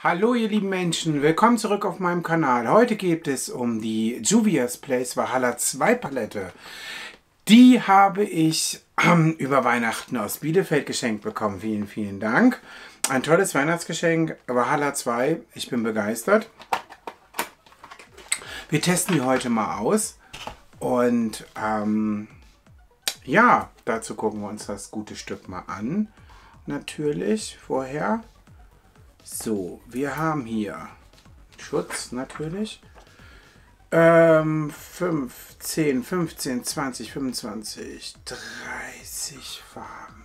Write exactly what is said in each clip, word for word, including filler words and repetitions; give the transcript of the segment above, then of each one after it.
Hallo ihr lieben Menschen, willkommen zurück auf meinem Kanal. Heute geht es um die Juvia's Place Wahala zwei Palette. Die habe ich ähm, über Weihnachten aus Bielefeld geschenkt bekommen. Vielen, vielen Dank. Ein tolles Weihnachtsgeschenk, Wahala zwei. Ich bin begeistert. Wir testen die heute mal aus. Und ähm, ja, dazu gucken wir uns das gute Stück mal an. Natürlich vorher. So, wir haben hier Schutz natürlich. Ähm, fünf, zehn, fünfzehn, zwanzig, fünfundzwanzig, dreißig Farben.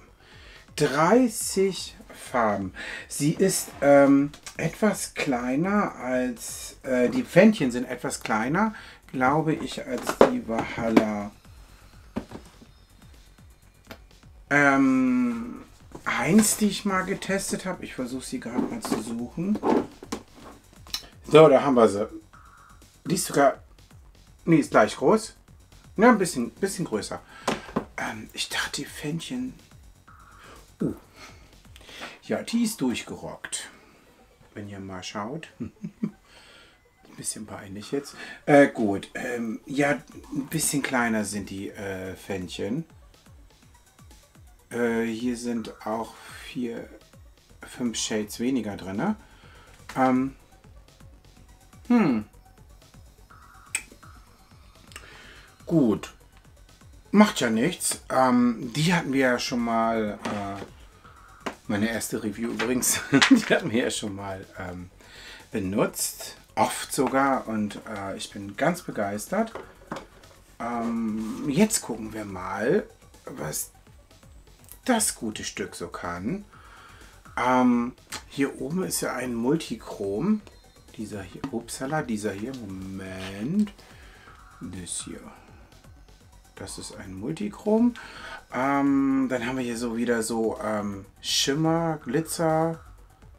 dreißig Farben. Sie ist ähm, etwas kleiner als, äh, die Pfändchen sind etwas kleiner, glaube ich, als die Wahala ähm, eins, die ich mal getestet habe. Ich versuche sie gerade mal zu suchen. So, da haben wir sie. Die ist sogar... Nee, ist gleich groß. Ja, ein bisschen, bisschen größer. Ähm, ich dachte, die Fähnchen... Uh. Ja, die ist durchgerockt. Wenn ihr mal schaut. Ein bisschen peinlich jetzt. Äh, gut. Ähm, ja, ein bisschen kleiner sind die äh, Fähnchen. Hier sind auch vier, fünf Shades weniger drin. Ne? Ähm, hm. Gut. Macht ja nichts. Ähm, die hatten wir ja schon mal, äh, meine erste Review übrigens, die hatten wir ja schon mal ähm, benutzt. Oft sogar. Und äh, ich bin ganz begeistert. Ähm, jetzt gucken wir mal, was das gute Stück so kann. Ähm, hier oben ist ja ein Multichrome. Dieser hier, Uppsala, dieser hier, Moment. Das hier. Das ist ein Multichrome. Ähm, dann haben wir hier so wieder so ähm, Schimmer, Glitzer,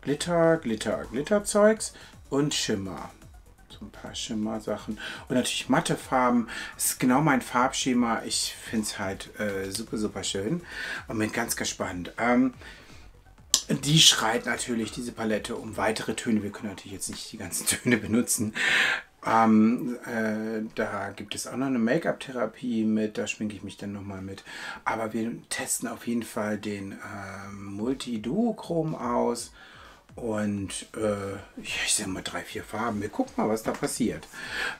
Glitter, Glitter, Glitterzeugs und Schimmer. So ein paar Schimmer-Sachen. Und natürlich matte Farben. Das ist genau mein Farbschema. Ich finde es halt äh, super, super schön. Und bin ganz gespannt. Ähm, die schreit natürlich, diese Palette, um weitere Töne. Wir können natürlich jetzt nicht die ganzen Töne benutzen. Ähm, äh, da gibt es auch noch eine Make-up-Therapie mit. Da schminke ich mich dann nochmal mit. Aber wir testen auf jeden Fall den äh, Multi-Duo-Chrom aus. Und äh, ich sag mal drei, vier Farben. Wir gucken mal, was da passiert.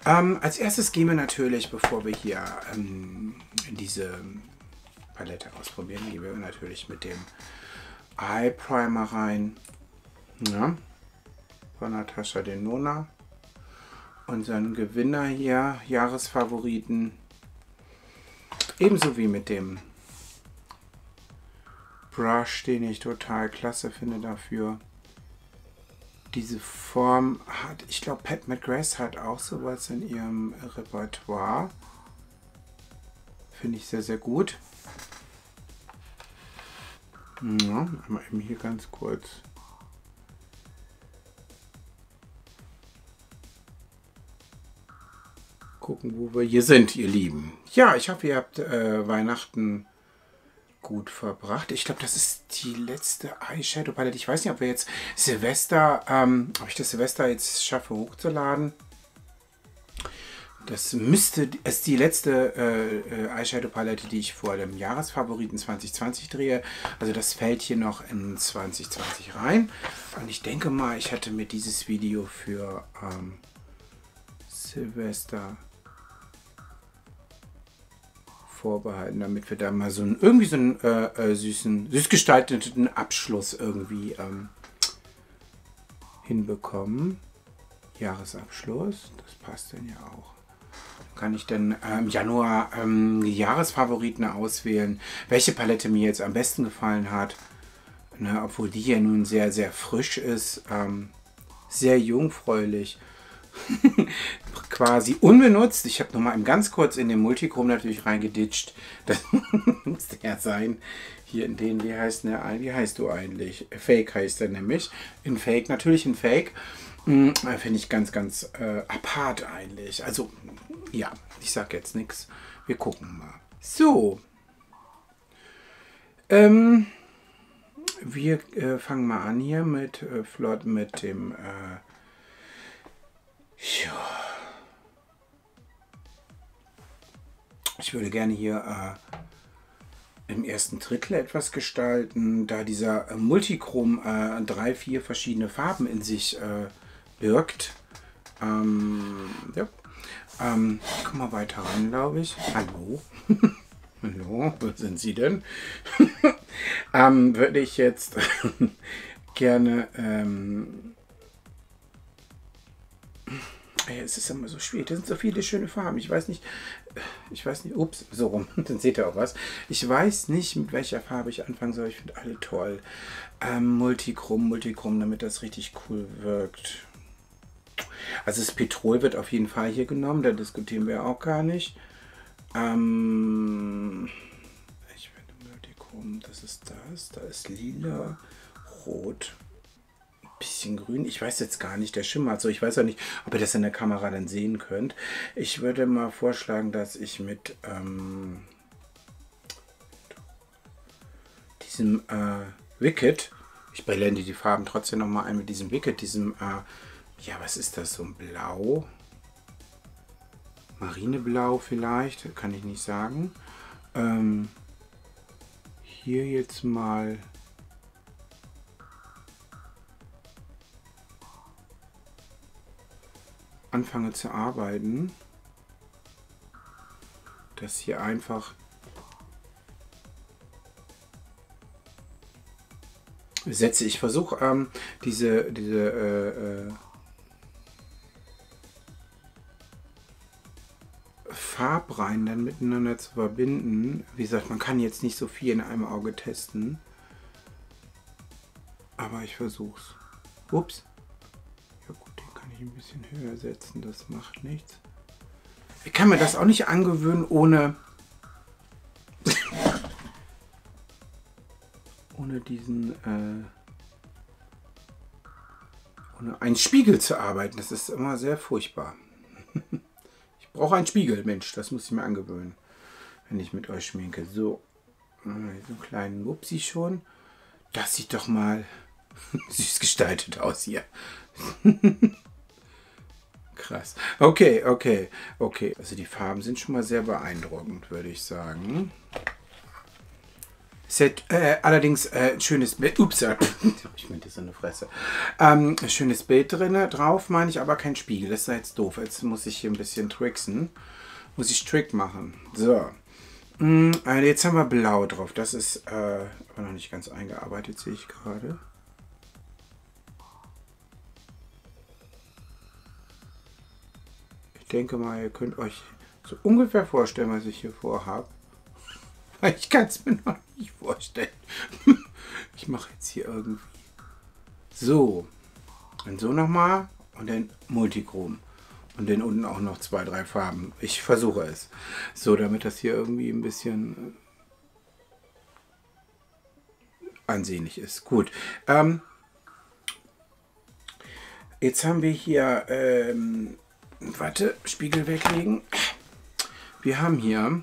Ähm, als erstes gehen wir natürlich, bevor wir hier ähm, diese Palette ausprobieren, gehen wir natürlich mit dem Eye Primer rein. Ja, von Natasha Denona. Unseren Gewinner hier, Jahresfavoriten. Ebenso wie mit dem Brush, den ich total klasse finde dafür. Diese Form hat, ich glaube, Pat McGrath hat auch sowas in ihrem Repertoire. Finde ich sehr, sehr gut. Ja, einmal eben hier ganz kurz. Gucken, wo wir hier sind, ihr Lieben. Ja, ich hoffe, ihr habt äh, Weihnachten gut verbracht. Ich glaube, das ist die letzte Eyeshadow-Palette. Ich weiß nicht, ob wir jetzt Silvester, ähm, ob ich das Silvester jetzt schaffe hochzuladen. Das müsste, es ist die letzte äh, Eyeshadow-Palette, die ich vor dem Jahresfavoriten zwanzig zwanzig drehe. Also das fällt hier noch in zwanzig zwanzig rein. Und ich denke mal, ich hatte mir dieses Video für ähm, Silvester vorbehalten, damit wir da mal so einen, irgendwie so einen äh, süßen, süß gestalteten Abschluss irgendwie ähm, hinbekommen. Jahresabschluss, das passt dann ja auch. Kann ich dann äh, im Januar ähm, die Jahresfavoriten auswählen, welche Palette mir jetzt am besten gefallen hat. Ne, obwohl die ja nun sehr, sehr frisch ist, ähm, sehr jungfräulich. Quasi unbenutzt. Ich habe nochmal ganz kurz in den Multichrome natürlich reingeditscht. Das muss der sein. Hier in den, wie heißt, ne, wie heißt du eigentlich? Fake heißt er nämlich. In Fake, natürlich in Fake. Mhm, finde ich ganz, ganz äh, apart eigentlich. Also, ja, ich sage jetzt nichts. Wir gucken mal. So. Ähm, Wir äh, fangen mal an hier mit äh, Flott mit dem äh, ich würde gerne hier äh, im ersten Drittel etwas gestalten, da dieser äh, Multichrome äh, drei, vier verschiedene Farben in sich äh, birgt. Ähm, ja. ähm, Komm mal weiter ran, glaube ich. Hallo. Hallo, wo sind Sie denn? ähm, würde ich jetzt gerne... Ähm ja, es ist immer so schwierig, das sind so viele schöne Farben. Ich weiß nicht, ich weiß nicht, ups, so rum, dann seht ihr auch was. Ich weiß nicht, mit welcher Farbe ich anfangen soll. Ich finde alle toll. Ähm, Multichrome, Multichrome, damit das richtig cool wirkt. Also das Petrol wird auf jeden Fall hier genommen, da diskutieren wir auch gar nicht. Ähm, ich finde Multichrome, das ist das, da ist lila, rot, ein bisschen grün, ich weiß jetzt gar nicht, der schimmert so, ich weiß auch nicht, ob ihr das in der Kamera dann sehen könnt. Ich würde mal vorschlagen, dass ich mit ähm, diesem äh, Wicked, ich blende die Farben trotzdem nochmal ein, mit diesem Wicked, diesem, äh, ja, was ist das, so ein Blau? Marineblau vielleicht, kann ich nicht sagen. Ähm, hier jetzt mal anfange zu arbeiten, dass hier einfach setze ich versuche ähm, diese diese äh, äh, Farbreihen dann miteinander zu verbinden. Wie gesagt, man kann jetzt nicht so viel in einem Auge testen. Aber ich versuch's. Ups. Ja gut, den kann ich ein bisschen höher setzen, das macht nichts. Ich kann mir das auch nicht angewöhnen, ohne ohne diesen äh, ohne einen Spiegel zu arbeiten. Das ist immer sehr furchtbar. Brauche einen Spiegel, Mensch, das muss ich mir angewöhnen, wenn ich mit euch schminke. So, so einen kleinen Wupsi schon. Das sieht doch mal süß gestaltet aus hier. Krass. Okay, okay, okay. Also die Farben sind schon mal sehr beeindruckend, würde ich sagen. Set, äh, allerdings ein äh, schönes Bild. Ups, ich meinte so eine Fresse. Ähm, schönes Bild drin, drauf meine ich, aber kein Spiegel. Das ist ja jetzt doof. Jetzt muss ich hier ein bisschen tricksen. Muss ich Trick machen. So. Mm, also jetzt haben wir Blau drauf. Das ist äh, aber noch nicht ganz eingearbeitet, sehe ich gerade. Ich denke mal, ihr könnt euch so ungefähr vorstellen, was ich hier vorhabe. Ich kann es mir noch nicht vorstellen. Ich mache jetzt hier irgendwie so und so nochmal und dann Multichrom und dann unten auch noch zwei, drei Farben. Ich versuche es. So, damit das hier irgendwie ein bisschen ansehnlich ist. Gut. Ähm, jetzt haben wir hier, ähm, warte, Spiegel weglegen. Wir haben hier,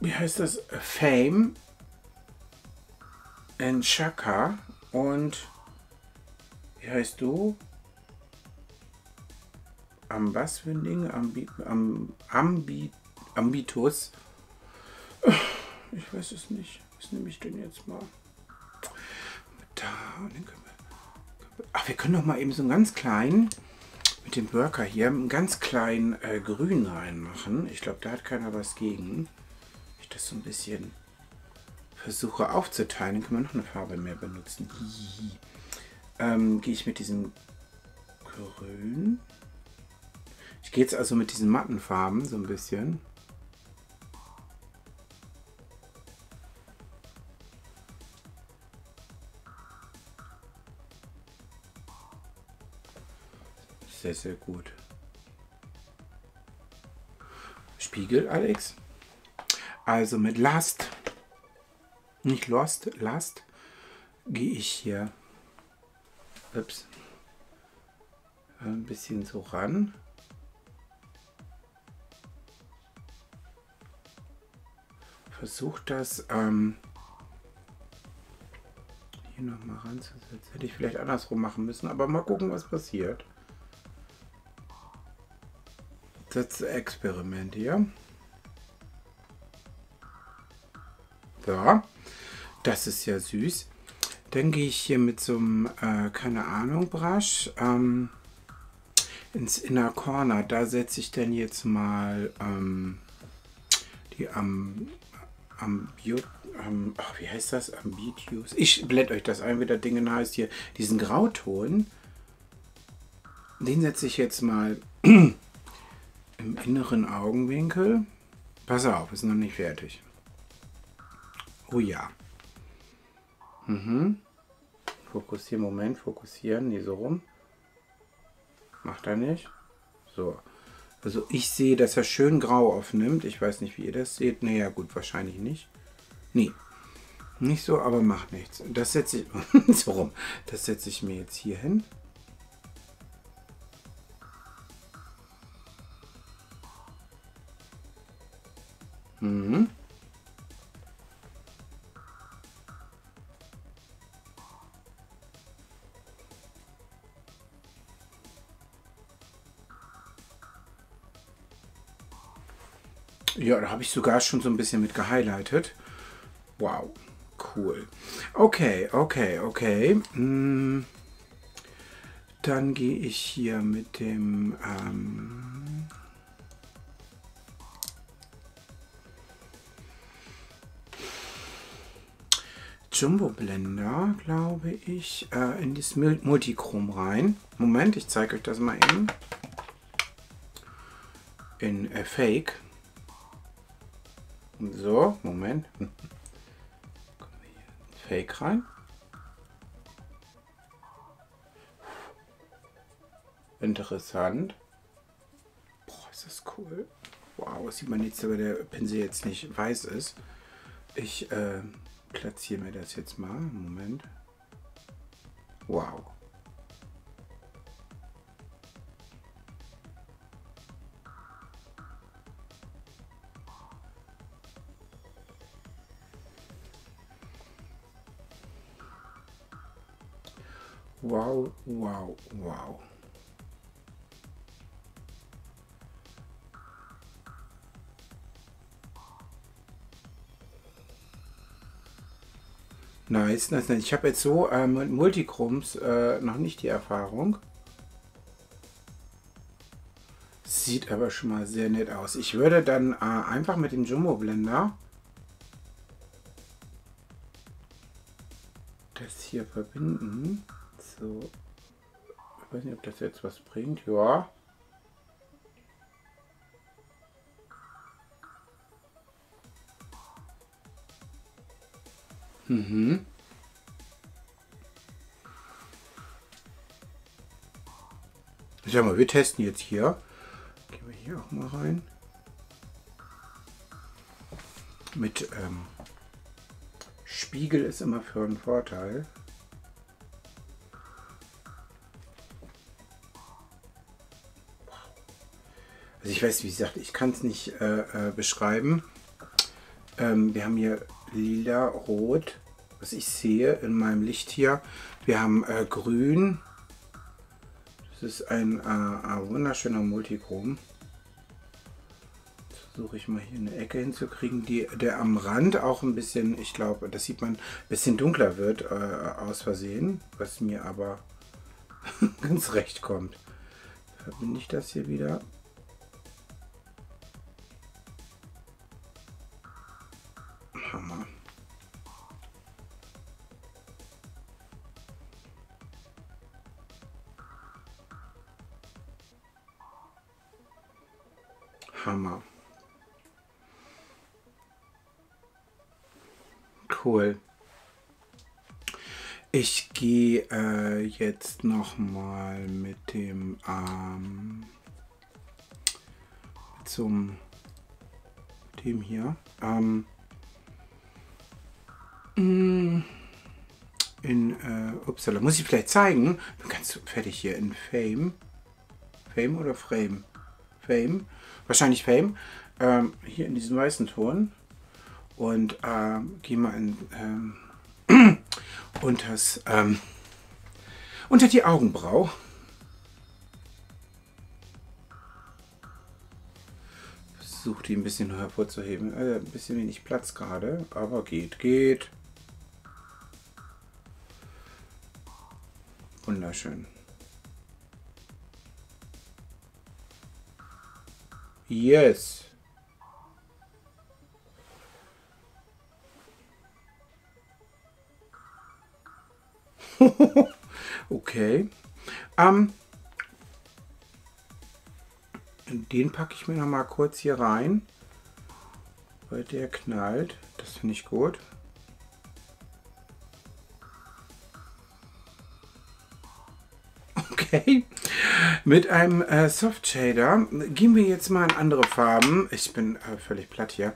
wie heißt das? Fame in Chaka und wie heißt du? Am was für ein Ding? Ambi, am, Ambi, Ambitus? Ich weiß es nicht. Was nehme ich denn jetzt mal? Da, und dann können wir, ach, wir können doch mal eben so einen ganz kleinen, mit dem Worker hier, einen ganz kleinen äh, Grün reinmachen. Ich glaube, da hat keiner was gegen. Das so ein bisschen versuche aufzuteilen, dann kann man noch eine Farbe mehr benutzen. Ähm, gehe ich mit diesem Grün. Ich gehe jetzt also mit diesen matten Farben so ein bisschen. Sehr, sehr gut. Spiegel, Alex. Also mit Last, nicht Lost, Last, gehe ich hier ups, ein bisschen so ran. versuche das ähm, hier nochmal ranzusetzen. Hätte ich vielleicht andersrum machen müssen, aber mal gucken, was passiert. Das Experiment hier. So, das ist ja süß. Dann gehe ich hier mit so einem, äh, keine Ahnung, Brush ähm, ins Inner Corner. Da setze ich dann jetzt mal ähm, die am, am, am ach, wie heißt das? Ambitious. Ich blende euch das ein, wie das Ding heißt hier. Diesen Grauton, den setze ich jetzt mal im inneren Augenwinkel. Pass auf, ist noch nicht fertig. Oh ja. Mhm. Fokussieren, Moment, fokussieren, nee, so rum. Macht er nicht. So. Also ich sehe, dass er schön grau aufnimmt. Ich weiß nicht, wie ihr das seht. Naja, gut, wahrscheinlich nicht. Nee. Nicht so, aber macht nichts. Das setze ich. So rum. Das setze ich mir jetzt hier hin. Mhm. Ja, da habe ich sogar schon so ein bisschen mit gehighlightet. Wow, cool. Okay, okay, okay. Dann gehe ich hier mit dem... Ähm Jumbo Blender, glaube ich, äh, in das Multichrome rein. Moment, ich zeige euch das mal eben. In äh, Fake. So, Moment. Kommen wir hier in Fake rein. Interessant. Boah, ist das cool. Wow, sieht man jetzt, aber der Pinsel jetzt nicht weiß ist. Ich äh, platziere mir das jetzt mal. Moment. Wow. Wow, wow, wow. Nice, nice, nice. Ich habe jetzt so äh, mit Multichromes äh, noch nicht die Erfahrung. Sieht aber schon mal sehr nett aus. Ich würde dann äh, einfach mit dem Jumbo Blender das hier verbinden. So, ich weiß nicht, ob das jetzt was bringt. Ja. Mhm. Ich sag mal, wir testen jetzt hier. Gehen wir hier auch mal rein. Mit ähm, Spiegel ist immer für einen Vorteil. Also ich weiß, wie gesagt, ich kann es nicht äh, äh, beschreiben. Ähm, wir haben hier lila, rot, was ich sehe in meinem Licht hier. Wir haben äh, grün. Das ist ein, äh, ein wunderschöner Multichrom. Versuche ich mal hier eine Ecke hinzukriegen, die, der am Rand auch ein bisschen, ich glaube, das sieht man, ein bisschen dunkler wird äh, aus Versehen, was mir aber ganz recht kommt. Verbinde ich das hier wieder. Hammer. Hammer. Cool. Ich gehe äh, jetzt noch mal mit dem ähm, zum dem hier. Ähm, In äh, Uppsala. Muss ich vielleicht zeigen? Bin ganz fertig hier in Fame. Fame oder Frame? Fame. Wahrscheinlich Fame. Ähm, hier in diesem weißen Ton. und äh, geh mal in, ähm, unters, ähm, unter die Augenbraue. Versuch die ein bisschen hervorzuheben. Äh, ein bisschen wenig Platz gerade, aber geht, geht. Wunderschön. Yes. Okay. Ähm, den packe ich mir noch mal kurz hier rein, weil der knallt. Das finde ich gut. Okay. Mit einem äh, Soft Shader gehen wir jetzt mal in andere Farben. Ich bin äh, völlig platt hier.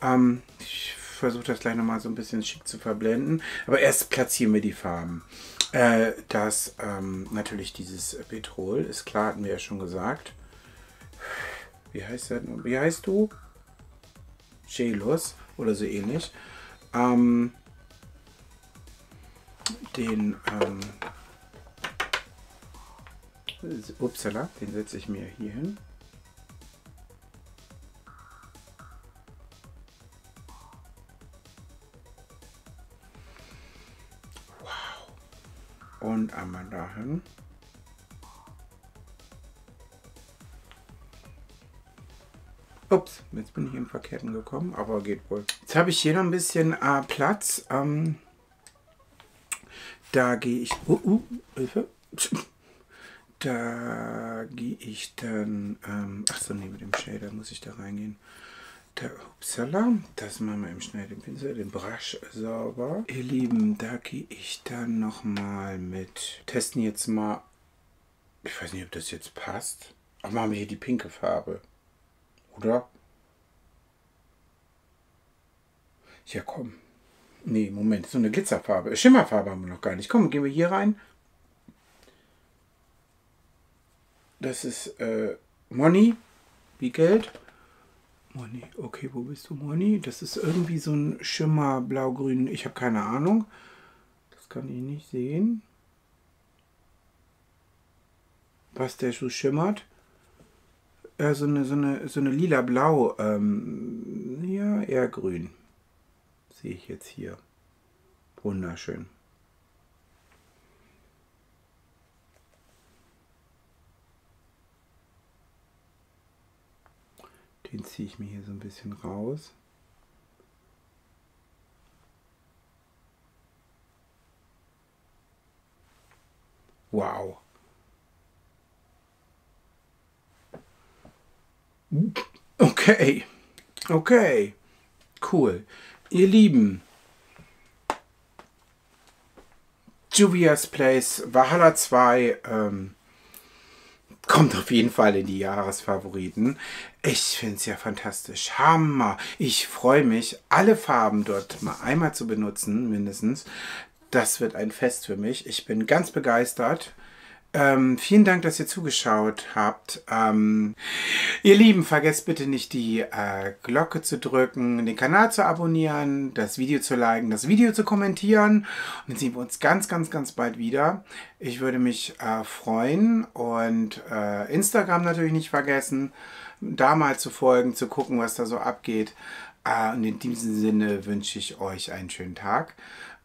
Ähm, ich versuche das gleich nochmal so ein bisschen schick zu verblenden. Aber erst platzieren wir die Farben. Äh, das ähm, natürlich dieses Petrol ist klar, hatten wir ja schon gesagt. Wie heißt das? Wie heißt du? Jelus oder so ähnlich. Ähm, den ähm, Uppsala, den setze ich mir hier hin. Wow. Und einmal dahin. Ups, jetzt bin ich im Verkehrten gekommen, aber geht wohl. Jetzt habe ich hier noch ein bisschen äh, Platz. Ähm, da gehe ich... Uh, uh, Hilfe. Da gehe ich dann, ähm, ach so, nee, mit dem Shader muss ich da reingehen. Da, upsala, das machen wir eben schnell den Pinsel, den Brush sauber. Ihr Lieben, da gehe ich dann nochmal mit, testen jetzt mal, ich weiß nicht, ob das jetzt passt, aber machen wir hier die pinke Farbe, oder? Ja, komm. Nee, Moment, so eine Glitzerfarbe, Schimmerfarbe haben wir noch gar nicht. Komm, gehen wir hier rein. Das ist äh, Money, wie Geld. Money, okay, wo bist du, Money? Das ist irgendwie so ein Schimmer, blau-grün, ich habe keine Ahnung. Das kann ich nicht sehen. Was der so schimmert. Äh, so eine, so eine, so eine lila-blau, ähm, ja, eher grün. Sehe ich jetzt hier. Wunderschön. Den ziehe ich mir hier so ein bisschen raus. Wow. Okay. Okay. Cool. Ihr Lieben. Juvia's Place, Wahala zwei, ähm, kommt auf jeden Fall in die Jahresfavoriten. Ich finde es ja fantastisch. Hammer. Ich freue mich, alle Farben dort mal einmal zu benutzen, mindestens. Das wird ein Fest für mich. Ich bin ganz begeistert. Ähm, vielen Dank, dass ihr zugeschaut habt. Ähm, ihr Lieben, vergesst bitte nicht, die äh, Glocke zu drücken, den Kanal zu abonnieren, das Video zu liken, das Video zu kommentieren. Und dann sehen wir uns ganz, ganz, ganz bald wieder. Ich würde mich äh, freuen. Und äh, Instagram natürlich nicht vergessen, da mal zu folgen, zu gucken, was da so abgeht. Äh, und in diesem Sinne wünsche ich euch einen schönen Tag,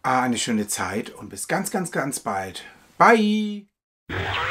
äh, eine schöne Zeit und bis ganz, ganz, ganz bald. Bye! Yeah.